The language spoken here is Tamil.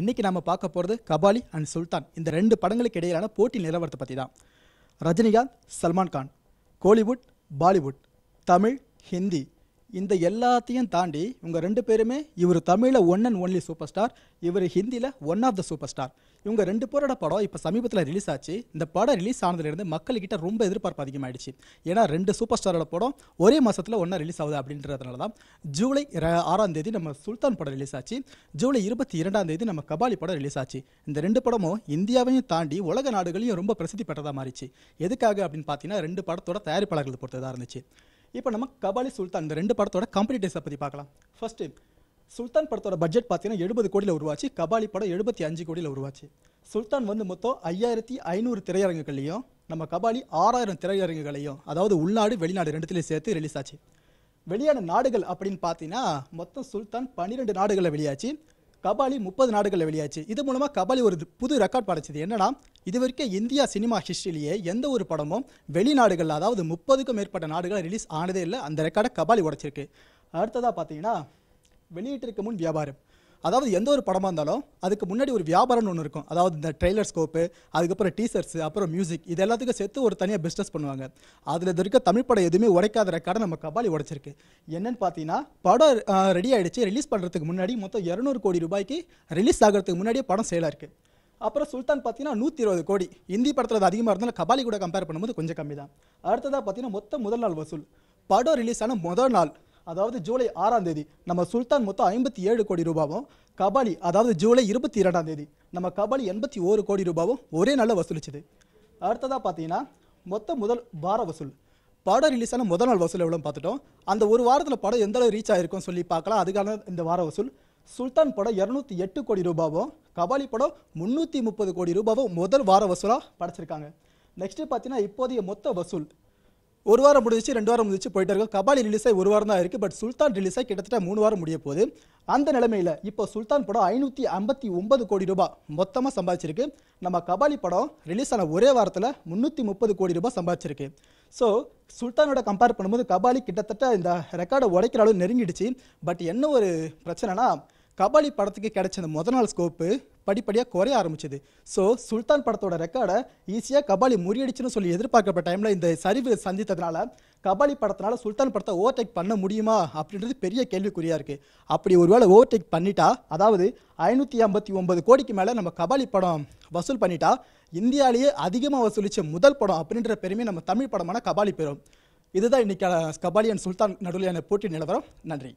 இன்னைக்கு நாம பார்க்க போறது கபாலி அண்ட் சுல்தான் இந்த ரெண்டு படங்களுக்கு இடையிலான போட்டி நிலவரத்தை பத்தி தான். ரஜினிகாந்த், சல்மான் கான், கோலிவுட், பாலிவுட், தமிழ், ஹிந்தி இந்த எல்லாத்தையும் தாண்டி இவங்க ரெண்டு பேருமே இவர் தமிழில் one and only super star, இவர் ஹிந்தியில் one of the super star. இவங்க ரெண்டு பேரோட படம் இப்போ சமீபத்தில் ரிலீஸ் ஆச்சு. இந்த படம் ரிலீஸ் ஆனதுலேருந்து மக்கள்கிட்ட ரொம்ப எதிர்பார்ப்பு அதிகமாகிடுச்சு. ஏன்னா ரெண்டு சூப்பர் ஸ்டாரோட படம் ஒரே மாதத்தில் ஒன்றா ரிலீஸ் ஆகுது. அப்படின்றதுனால தான் ஜூலை 6ஆம் தேதி நம்ம சுல்தான் படம் ரிலீஸ் ஆச்சு, ஜூலை 22ஆம் தேதி நம்ம கபாலி படம் ரிலீஸ் ஆச்சு. இந்த ரெண்டு படமும் இந்தியாவையும் தாண்டி உலக நாடுகளையும் ரொம்ப பிரசித்தி பெற்றதாக மாறிச்சு. எதுக்காக அப்படின்னு பார்த்தீங்கன்னா ரெண்டு படத்தோட தயாரிப்பாளர்களை பொறுத்ததாக இருந்துச்சு. இப்போ நம்ம கபாலி சுல்தான் இந்த ரெண்டு படத்தோட காம்படிட்டர்ஸை பற்றி பார்க்கலாம். ஃபர்ஸ்ட், சுல்தான் படத்தோட பட்ஜெட் பார்த்தீங்கன்னா 70 கோடியில் உருவாச்சு, கபாலி படம் 75 கோடியில் உருவாச்சு. சுல்தான் வந்து மொத்தம் 5500 திரையரங்குகளையும் நம்ம கபாலி 6000 திரையரங்குகளையும், அதாவது உள்நாடு வெளிநாடு ரெண்டுத்திலையும் சேர்த்து ரிலீஸ் ஆச்சு. வெளியான நாடுகள் அப்படின்னு பார்த்தீங்கன்னா மொத்தம் சுல்தான் 12 நாடுகளில் வெளியாச்சு, கபாலி 30 நாடுகளில் வெளியாச்சு. இது மூலமாக கபாலி ஒரு புது ரெக்கார்ட் படைச்சது. என்னன்னா இது வரைக்கும் இந்தியா சினிமா ஹிஸ்ட்ரியிலேயே எந்த ஒரு படமும் வெளிநாடுகளில், அதாவது 30க்கும் மேற்பட்ட நாடுகளில் ரிலீஸ் ஆனதே இல்லை. அந்த ரெக்கார்டை கபாலி உடைச்சிருக்கு. அடுத்ததாக பார்த்தீங்கன்னா வெளியீட்டிற்கு முன் வியாபாரம், அதாவது எந்த ஒரு படமாக இருந்தாலும் அதுக்கு முன்னாடி ஒரு வியாபாரம்னு ஒன்று இருக்கும். அதாவது இந்த ட்ரெய்லர் ஸ்கோப்பு, அதுக்கப்புறம் டீசர்ஸு, அப்புறம் மியூசிக், இது எல்லாத்துக்கும் சேர்த்து ஒரு தனியாக பிஸ்னஸ் பண்ணுவாங்க. அதில் இது இருக்க தமிழ் படம் எதுவுமே உடைக்காத ரெக்கார்டை நம்ம கபாலி உடைச்சிருக்கு. என்னென்னு பார்த்தீங்கன்னா படம் ரெடி ஆகிடுச்சு, ரிலீஸ் பண்ணுறதுக்கு முன்னாடி மொத்தம் 200 கோடி ரூபாய்க்கு ரிலீஸ் ஆகிறதுக்கு முன்னாடியே படம் சேலாக இருக்குது. அப்புறம் சுல்தான் பார்த்தீங்கன்னா 120 கோடி, இந்தி படத்தில் அது அதிகமாக இருந்தாலும் கபாலி கூட கம்பேர் பண்ணும்போது கொஞ்சம் கம்மி தான். அடுத்ததாக பார்த்தீங்கன்னா மொத்தம் முதல் நாள் வசூல், படம் ரிலீஸ் ஆன முதல் நாள், அதாவது ஜூலை 6ஆம் தேதி நம்ம சுல்தான் மொத்தம் 57 கோடி ரூபாவும், கபாலி அதாவது ஜூலை 22ஆம் தேதி நம்ம கபாலி 81 கோடி ரூபாவும் ஒரே நாளில் வசூலிச்சுது. அடுத்ததாக பார்த்தீங்கன்னா மொத்தம் முதல் வார வசூல், படம் ரிலீஸ் ஆன முதல் நாள் வசூல் எவ்வளோன்னு பார்த்துட்டோம். அந்த ஒரு வாரத்தில் படம் எந்த அளவு ரீச் ஆகிருக்கும்னு சொல்லி பார்க்கலாம். அதுக்கான இந்த வார வசூல் சுல்தான் படம் 208 கோடி ரூபாவும், கபாலி படம் 330 கோடி ரூபாவும் முதல் வார வசூலாக படைச்சிருக்காங்க. நெக்ஸ்ட்டு பார்த்தீங்கன்னா இப்போதைய மொத்த வசூல், ஒரு வாரம் முடிஞ்சிச்சு, 2 வாரம் முடிச்சு போயிட்டு இருக்கும். கபாலி ரிலீஸ் ஆகி ஒரு வாரம் தான் இருக்குது, பட் சுல்தான் ரிலீஸ் ஆகி கிட்டத்தட்ட 3 வாரம் முடிய போகுது. அந்த நிலைமையில் இப்போ சுல்தான் படம் 559 கோடி ரூபாய் மொத்தமாக சம்பாதிச்சிருக்கு. நம்ம கபாலி படம் ரிலீஸ் ஆன ஒரே வாரத்தில் 330 கோடி ரூபாய் சம்பாதிச்சிருக்கு. ஸோ சுல்தானோட கம்பேர் பண்ணும்போது கபாலி கிட்டத்தட்ட இந்த ரெக்கார்டை உடைக்கிற அளவு நெருங்கிடுச்சு. பட் என்ன ஒரு பிரச்சனைனா கபாலி படத்துக்கு கிடைச்ச அந்த முதல் நாள் ஸ்கோப்பு படிப்படியாக குறைய ஆரம்பிச்சிது. ஸோ சுல்தான் படத்தோட ரெக்கார்டை ஈஸியாக கபாலி முறியடிச்சுன்னு சொல்லி எதிர்பார்க்கப்பட்ட டைமில் இந்த சரிவு சந்தித்ததுனால கபாலி படத்தினால சுல்தான் படத்தை ஓவர்டேக் பண்ண முடியுமா அப்படின்றது பெரிய கேள்விக்குறியாக இருக்குது. அப்படி ஒருவேளை ஓவர்டேக் பண்ணிட்டா, அதாவது 559 கோடிக்கு மேலே நம்ம கபாலி படம் வசூல் பண்ணிட்டா இந்தியாவிலேயே அதிகமாக வசூலித்த முதல் படம் அப்படின்ற பெருமை நம்ம தமிழ் படமான கபாலி பெறும். இதுதான் இன்றைக்கான கபாலி அண்ட் சுல்தான் நடுவிலான போட்டி நிலவரம். நன்றி.